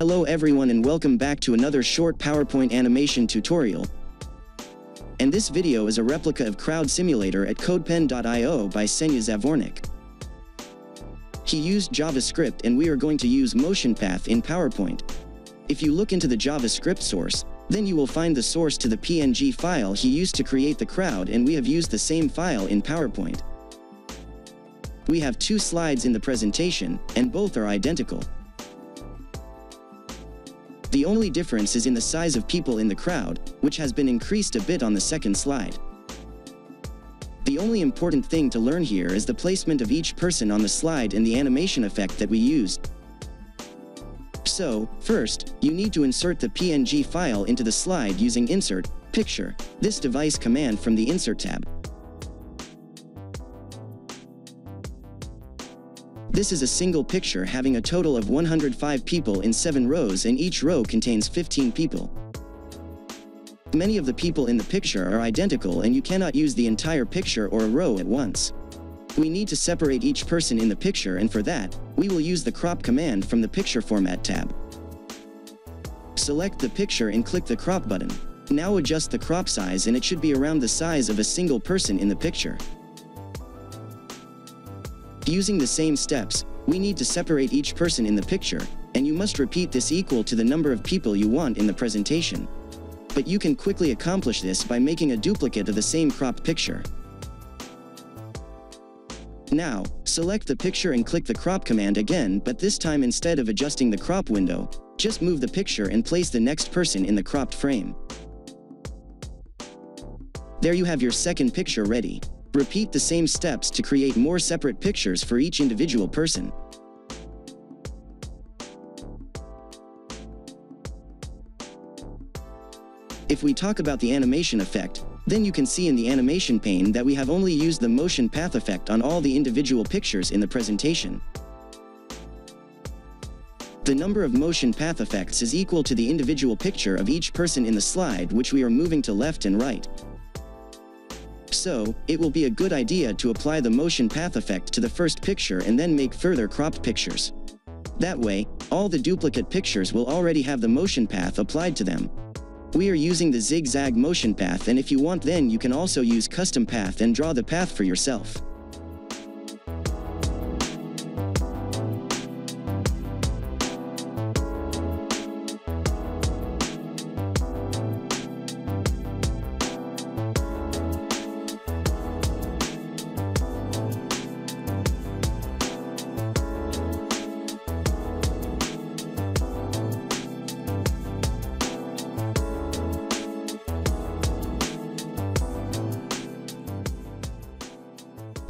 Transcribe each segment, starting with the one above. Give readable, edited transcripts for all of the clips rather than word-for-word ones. Hello everyone and welcome back to another short PowerPoint animation tutorial. And this video is a replica of Crowd Simulator at codepen.io by Szenia Zadvornykh. He used JavaScript and we are going to use MotionPath in PowerPoint. If you look into the JavaScript source, then you will find the source to the PNG file he used to create the crowd, and we have used the same file in PowerPoint. We have two slides in the presentation, and both are identical. The only difference is in the size of people in the crowd, which has been increased a bit on the second slide. The only important thing to learn here is the placement of each person on the slide and the animation effect that we used. So, first, you need to insert the PNG file into the slide using Insert, Picture, this device command from the Insert tab. This is a single picture having a total of 105 people in 7 rows, and each row contains 15 people. Many of the people in the picture are identical and you cannot use the entire picture or a row at once. We need to separate each person in the picture, and for that, we will use the crop command from the Picture Format tab. Select the picture and click the crop button. Now adjust the crop size and it should be around the size of a single person in the picture. Using the same steps, we need to separate each person in the picture, and you must repeat this equal to the number of people you want in the presentation. But you can quickly accomplish this by making a duplicate of the same cropped picture. Now, select the picture and click the crop command again, but this time instead of adjusting the crop window, just move the picture and place the next person in the cropped frame. There you have your second picture ready. Repeat the same steps to create more separate pictures for each individual person. If we talk about the animation effect, then you can see in the animation pane that we have only used the motion path effect on all the individual pictures in the presentation. The number of motion path effects is equal to the individual picture of each person in the slide, which we are moving to left and right. So, it will be a good idea to apply the motion path effect to the first picture and then make further cropped pictures. That way, all the duplicate pictures will already have the motion path applied to them. We are using the zigzag motion path, and if you want, then you can also use custom path and draw the path for yourself.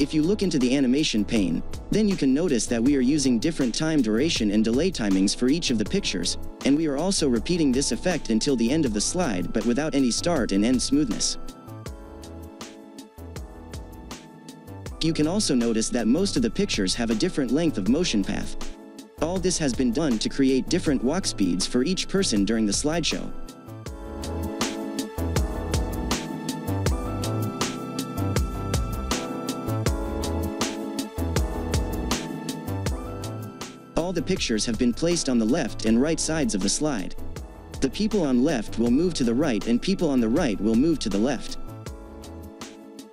If you look into the animation pane, then you can notice that we are using different time duration and delay timings for each of the pictures, and we are also repeating this effect until the end of the slide, but without any start and end smoothness. You can also notice that most of the pictures have a different length of motion path. All this has been done to create different walk speeds for each person during the slideshow. All the pictures have been placed on the left and right sides of the slide. The people on left will move to the right and people on the right will move to the left.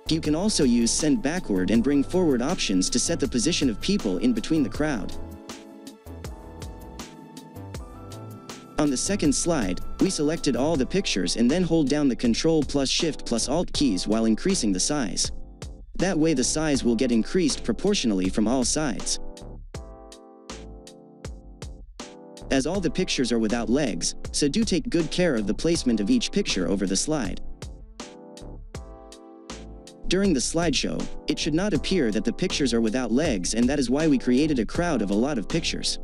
You can also use send backward and bring forward options to set the position of people in between the crowd. On the second slide, we selected all the pictures and then hold down the Ctrl+Shift+Alt keys while increasing the size. That way the size will get increased proportionally from all sides. As all the pictures are without legs, so do take good care of the placement of each picture over the slide. During the slideshow, it should not appear that the pictures are without legs, and that is why we created a crowd of a lot of pictures.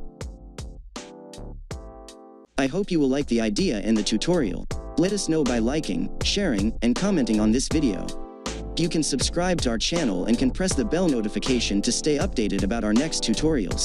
I hope you will like the idea and the tutorial. Let us know by liking, sharing, and commenting on this video. You can subscribe to our channel and can press the bell notification to stay updated about our next tutorials.